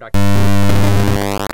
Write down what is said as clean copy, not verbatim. but I can't.